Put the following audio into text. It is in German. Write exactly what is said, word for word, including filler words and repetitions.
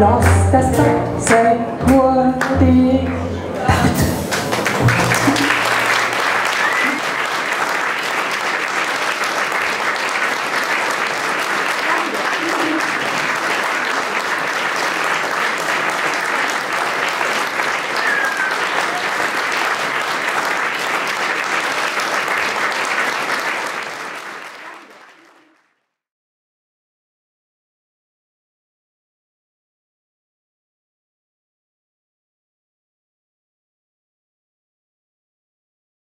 Lost the sun, say, poor dear.